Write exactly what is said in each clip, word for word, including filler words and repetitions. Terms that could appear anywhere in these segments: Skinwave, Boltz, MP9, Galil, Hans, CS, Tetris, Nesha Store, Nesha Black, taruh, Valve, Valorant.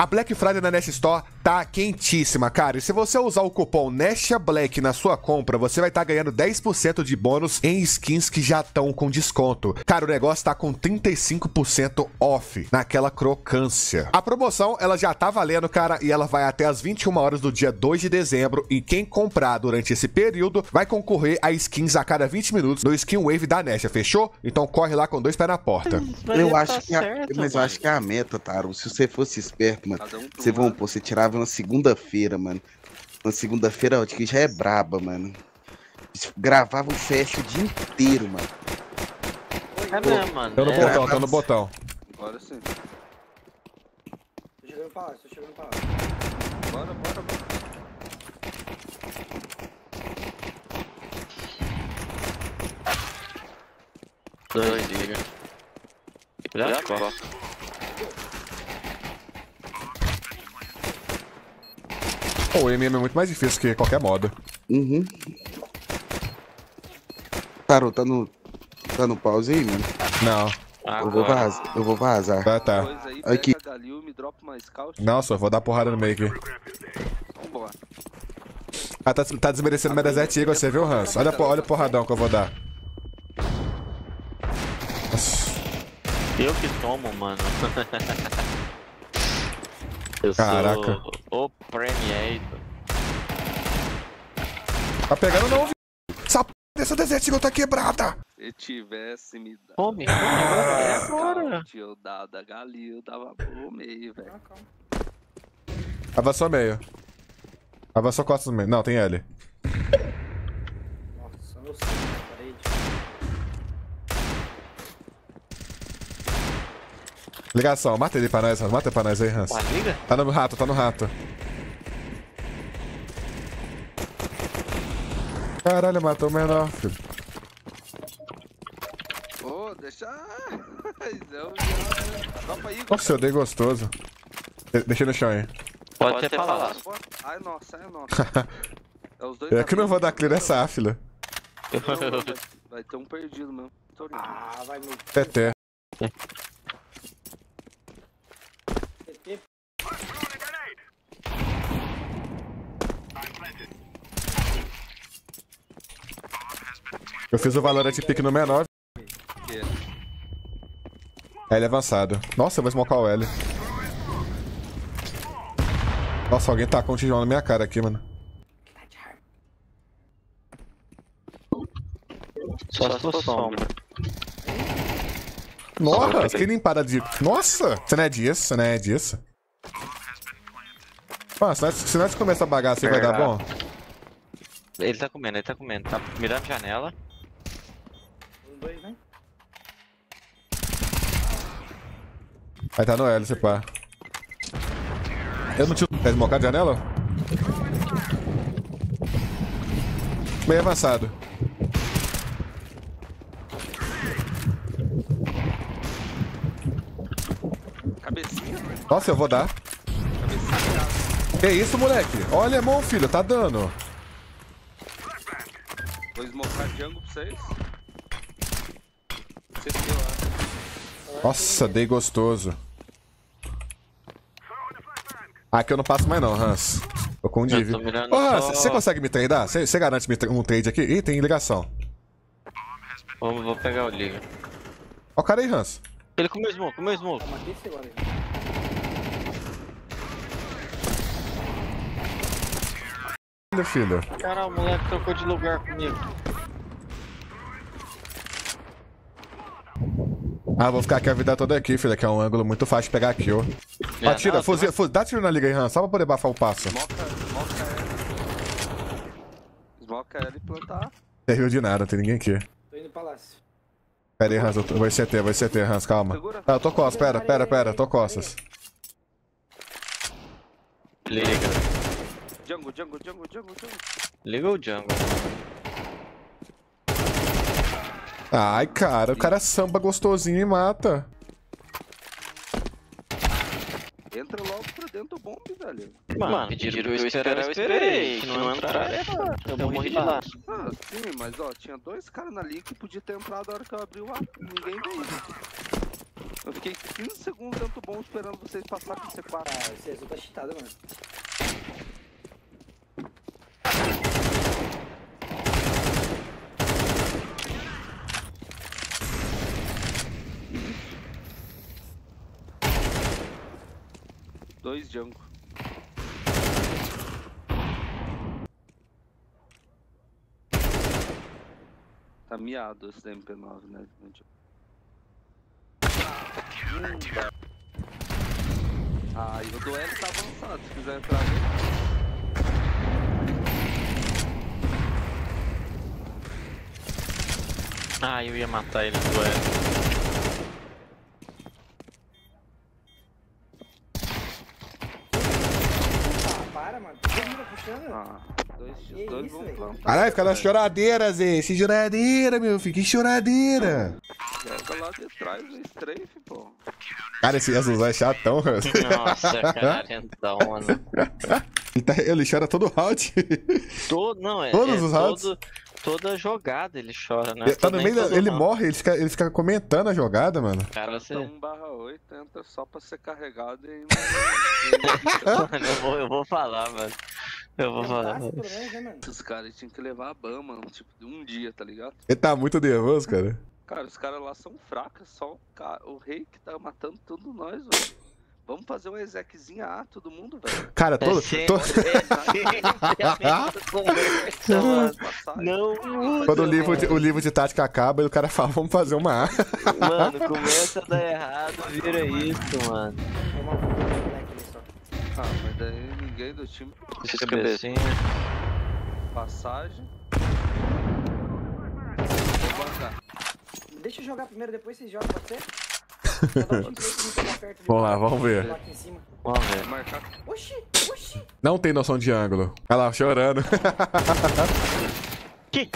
A Black Friday na Nesha Store tá quentíssima, cara. E se você usar o cupom Nesha Black na sua compra, você vai estar tá ganhando dez por cento de bônus em skins que já estão com desconto. Cara, o negócio tá com trinta e cinco por cento off naquela crocância. A promoção, ela já tá valendo, cara, e ela vai até as vinte e uma horas do dia dois de dezembro. E quem comprar durante esse período vai concorrer a skins a cada vinte minutos no Skinwave da Nesha, fechou? Então corre lá com dois pés na porta. Eu acho tá que a... certo, mas eu acho que é a meta, Taro. Se você fosse esperto, mano, você, vamos pôr, você tirava na segunda-feira, mano. Na segunda-feira, acho que já é braba, mano. Gravava o C S o dia inteiro, mano. É mesmo, mano. Tô no é, botão, tô no botão. Agora sim. Tô chegando pra lá, tô chegando pra lá. Bora, bora, bora. Doideira. Cuidado com a porta. O M M é muito mais difícil que qualquer moda. Uhum. Parou, tá no... Tá no pause aí, mano? Não. Agora. Eu vou vazar. Eu vou vazar. Tá, tá. Aí, aqui. Galil, me dropa mais caucho. Nossa, eu vou dar porrada no meio aqui. Vambora. Ah, tá, tá desmerecendo minha desert eagle, você viu, Hans? Olha, olha o porradão que eu vou dar. Nossa. Eu que tomo, mano. Eu Caraca. Sou o Premier. Tá pegando não, vi... Essa p*** dessa Desert Eagle tá quebrada. Se tivesse me dado... Pô, me agora. Se eu dado a Galil, dava pro meio, velho. Avançou meio. Avançou costas no meio. Não, tem L. Nossa, eu sei, parede. Ligação, mata ele pra nós, Hans. Mata pra nós aí, Hans. Ué, liga? Tá no rato, tá no rato. Caralho, matou o menor, filho. Ô, oh, deixa. Nossa, eu dei gostoso. Deixa ele no chão aí. Pode, Pode ter falado. Ai, nossa, ai, nossa. É os dois. É que eu não vou dar clear nessa fila. Vai ter um perdido mesmo. Ah, vai no. T T. Eu fiz o Valorant pick no menor. L avançado. Nossa, eu vou smocar o L. Nossa, alguém tacou um tijolo na minha cara aqui, mano. Só se for sombra. Nossa, fiquei limpada de... Nossa! Você não é disso, você não é disso. Mano, se nós, se nós começar a bagaça, vai dar bom? Ele tá comendo, ele tá comendo. Tá mirando janela. Dois, né? Aí tá no L, você pá. Eu não tinha. Tá esmocado a janela? Bem avançado. Cabecinha. Nossa, eu vou dar. Cabecinha. Que isso, moleque? Olha, irmão, filho, tá dando. Vou esmocar jungle pra vocês. Nossa, dei gostoso. Aqui eu não passo mais não, Hans. Tô com um div. Ô Hans, você só... consegue me tradar? Você garante me um trade aqui? Ih, tem ligação. Vamos, vou pegar o liga. Ó o cara aí, Hans. Ele comeu smoke, comeu smoke. Filho, filho. Caralho, o moleque trocou de lugar comigo. Ah, vou ficar aqui a vida toda aqui, filho, que é um ângulo muito fácil de pegar aqui, ó. É, atira, não, fuzil, fuzil, dá tiro na liga aí, Han, só pra poder bafar o passo. Smoca ela e plantar. Você riu de nada, não tem ninguém aqui. Tô indo pro palácio. Pera aí, Hans, eu vou C T, vou C T, Hans, calma. Segura. Ah, eu tô costas, pera, pera, pera, tô costas. Liga. Jungle, jungle, jungle, jungle, jungle. Liga o jungle. Ai, cara, o cara samba gostosinho e mata. Entra logo pra dentro do bomb, velho. Mano, pediram eu esperar, eu esperei. Que não entrar, é, cara. Eu morri de lá. Ah, sim, mas ó, tinha dois caras ali que podia ter entrado na hora que eu abri o ar. Ninguém veio. Eu fiquei quinze segundos tanto bom esperando vocês passarem com C quatro. Ah, esse azul tá cheatado, mano. Dois jungle. Tá miado esse da M P nove, né? Ah, e o duelo tá avançado, se quiser entrar ali. Ah, eu ia matar ele no duelo. Ah, dois, dois bons planos. Caralho, fica nas choradeiras, Zé. Se choradeira, meu filho. Que choradeira. Joga lá de trás no strafe, pô. Cara, esse azulzão é chatão, mano. Nossa, cara, então, mano. Ele, tá, ele chora todo round. Todo, não, é. Todos é, os rounds. Todo, toda jogada ele chora, né? Ele, tá no meio da, ele morre, ele fica, ele fica comentando a jogada, mano. Cara, você. um barra oito entra só pra ser carregado e. Mano, eu vou, eu vou falar, mano. Eu vou falar. Os caras tinham que levar a ban, mano. Tipo, de um dia, tá ligado? Ele tá muito nervoso, cara. Cara, os caras lá são fracos, só o, cara, o rei que tá matando tudo nós, velho. Vamos fazer uma execzinha A, todo mundo, velho. Cara, todo... É tô... Não, quando o livro, de, o livro de tática acaba, o cara fala, vamos fazer uma A. Mano, começa a dar errado, vira isso, mano. Ah, mas daí ninguém do time... Esses cabecinhas. Passagem. Vou bancar. Deixa eu jogar primeiro, depois vocês jogam, pode ser? Vamos lá, vamos ver. Vamos ver. Oxi, oxi. Não tem noção de ângulo. Olha lá, chorando. Que?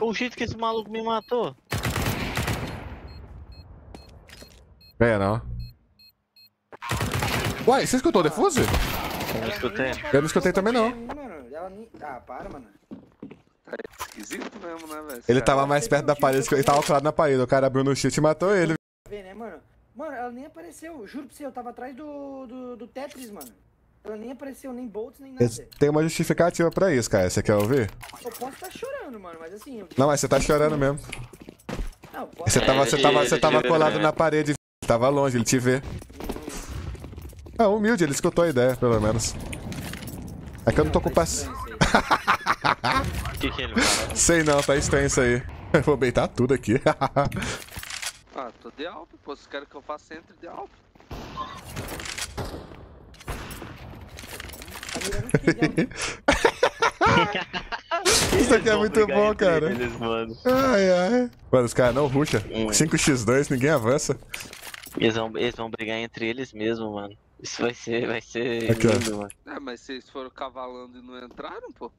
O jeito que esse maluco me matou. É, não. Uai, você escutou o defuse? Eu não escutei. Eu não escutei também, não. Ah, para, mano. Esquisito mesmo, né, velho? Ele tava mais perto da parede, ele tava colado na parede. O cara abriu no cheat e matou ele. Né, mano? Mano, ela nem apareceu. Juro pra você, eu tava atrás do, do, do Tetris, mano. Ela nem apareceu, nem Boltz, nem nada. Tem uma justificativa pra isso, cara. Você quer ouvir? Eu posso tá chorando, mano, mas assim... Eu... Não, mas você tá chorando mesmo. Não, posso... Você tava, você tava, você tava colado na parede, tava longe, ele te vê. Ah, humilde, ele escutou a ideia, pelo menos. É que eu não tô com paciência. Que que ele fala? Sei não, tá estranho isso aí. Eu vou beitar tudo aqui. Ah, tô de alp, pô. Se quer que eu faça, entre de alp. Isso aqui é muito bom, cara. Eles, mano. Ai, ai. Mano, os caras não rusham. cinco contra dois, ninguém avança. Eles vão, eles vão brigar entre eles mesmo, mano. Isso vai ser, vai ser aqui, lindo, ó, mano. É, mas vocês foram cavalando e não entraram, pô?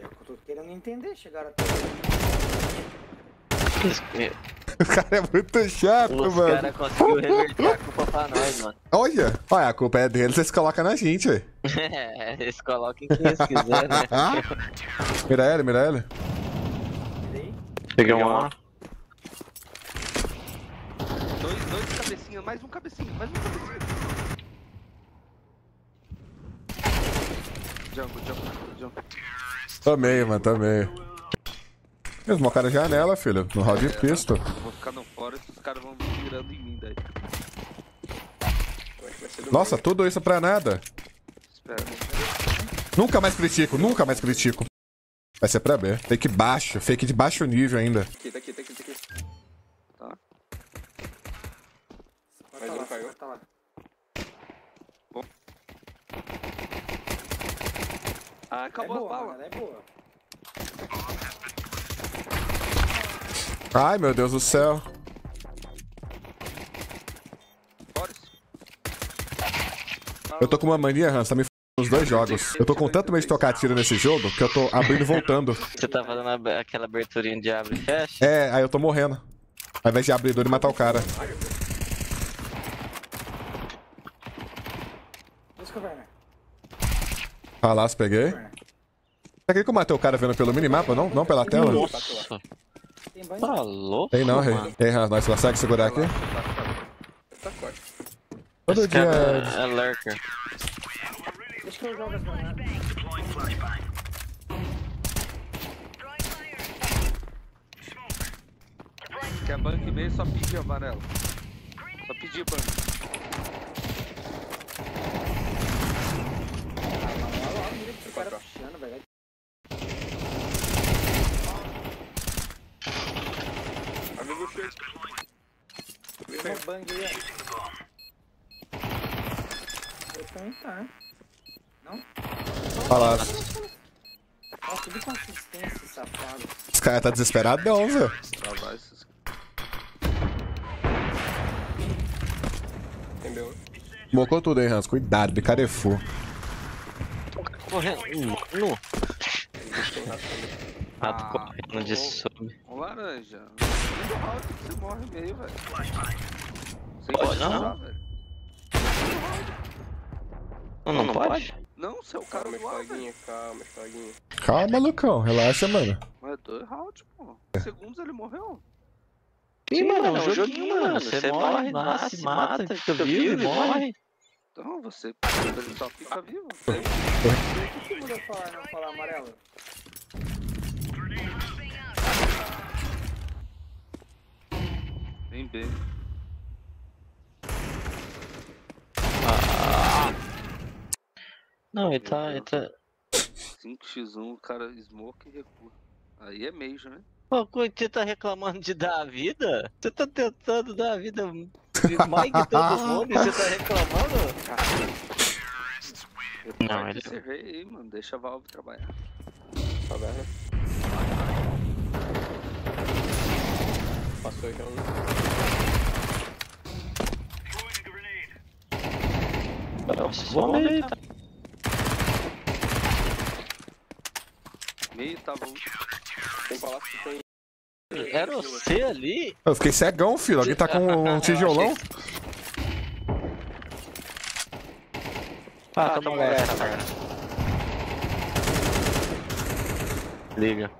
Eu tô querendo entender, chegaram até... O cara é muito chato, os mano. O cara conseguiu reverter a culpa pra nós, mano. Olha, olha, a culpa é deles, eles colocam na gente, velho. É, eles colocam em quem eles quiserem, né? Mira ele, mira ele. Peguei um lá. Dois, dois cabecinhas, mais um cabecinho, mais um cabecinho. Jump, jump, jump. Tomei, mano, tomei. Eles marcaram a janela, filho, no round de pistol. Vou ficar no fora e os caras vão virando em mim daí. Nossa, tudo isso pra nada. Espera. Nunca mais critico, nunca mais critico. Vai ser pra B. Fake baixo, fake de baixo nível ainda. Aqui, tá aqui, tá aqui, tá aqui. Tá. Mais um caiu. Tá lá. Bom. Ah, acabou a bala. É boa. Ai, meu Deus do céu. Eu tô com uma mania, Hans, tá me f***ando nos dois jogos. Eu tô com tanto medo de tocar tiro nesse jogo que eu tô abrindo e voltando. Você tá fazendo aquela aberturinha de abre e fecha? É, aí eu tô morrendo. Ao invés de abrir duro e matar o cara. Palácio, peguei. Será que eu matei o cara vendo pelo minimapa, não? Não pela tela? Nossa. Falou? Tem não, rei. Ei, nós consegue segurar aqui? Todo dia é lurker. Acho que eu jogo as manhãs. Quer banco e meio, só pedir, amarelo. Só pedir banco. Amigo cheio. Tem um bang aí, eu também tá. Não? Palácio. Nossa, que consistência, safado. Os caras tá desesperado, não, velho. Entendeu? Bocou tudo aí, Hans. Cuidado, bicarefu. Correndo. Nu. Ah, tô correndo de sub. Um laranja. Muito round que você morre meio, velho. Você pode não? Não, não, não pode? Não, seu cara é igual, velho. Calma, espaguinha. Calma, Lucão. Relaxa, mano. Mas dois rounds, pô. Em segundos ele morreu. Sim, mano, é um joguinho, mano. Você morre, nasce, mata, fica vivo e morre. Então, você ele só fica vivo. Por que você mudou falar, não falar amarelo? Vem B. Ah. Não, ele tá, ele tá... cinco por um, o cara smoke e recua. Aí é meio, né? Pô, você tá reclamando de dar a vida? Você tá tentando dar a vida de Mike todo mundo e você tá reclamando? Caramba. Eu não, ele... Encerrei aí, mano. Deixa a Valve trabalhar. Taverna. Passou aqui, não. Nossa, só meio. Meio tá bom. Tem palácio que tem. Era você ali? Eu fiquei cegão, filho. Alguém tá com um tijolão? Ah, tá bom, galera. Liga.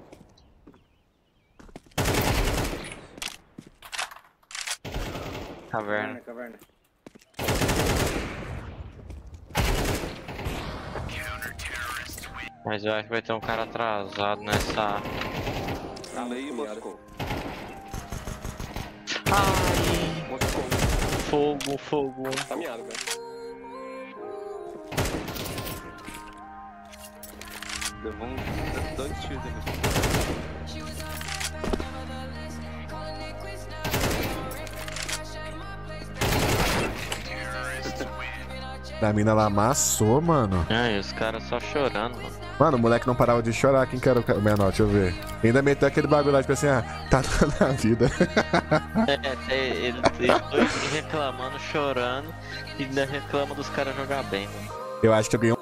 Caverna. Caverna, caverna. Mas eu acho que vai ter um cara atrasado nessa. Ah, meio Moscou. Ai! Moscou. Fogo, fogo. Tá miado, velho. Levou uns dois tiros aqui. A mina lá amassou, mano. É, e os caras só chorando, mano. Mano, o moleque não parava de chorar. Quem que era o menor? Deixa eu ver. Ainda meteu aquele bagulho lá, tipo assim, ah, tá na vida. É, ele, ele foi reclamando, chorando. E ainda reclama dos caras jogar bem, mano. Eu acho que eu ganhei um...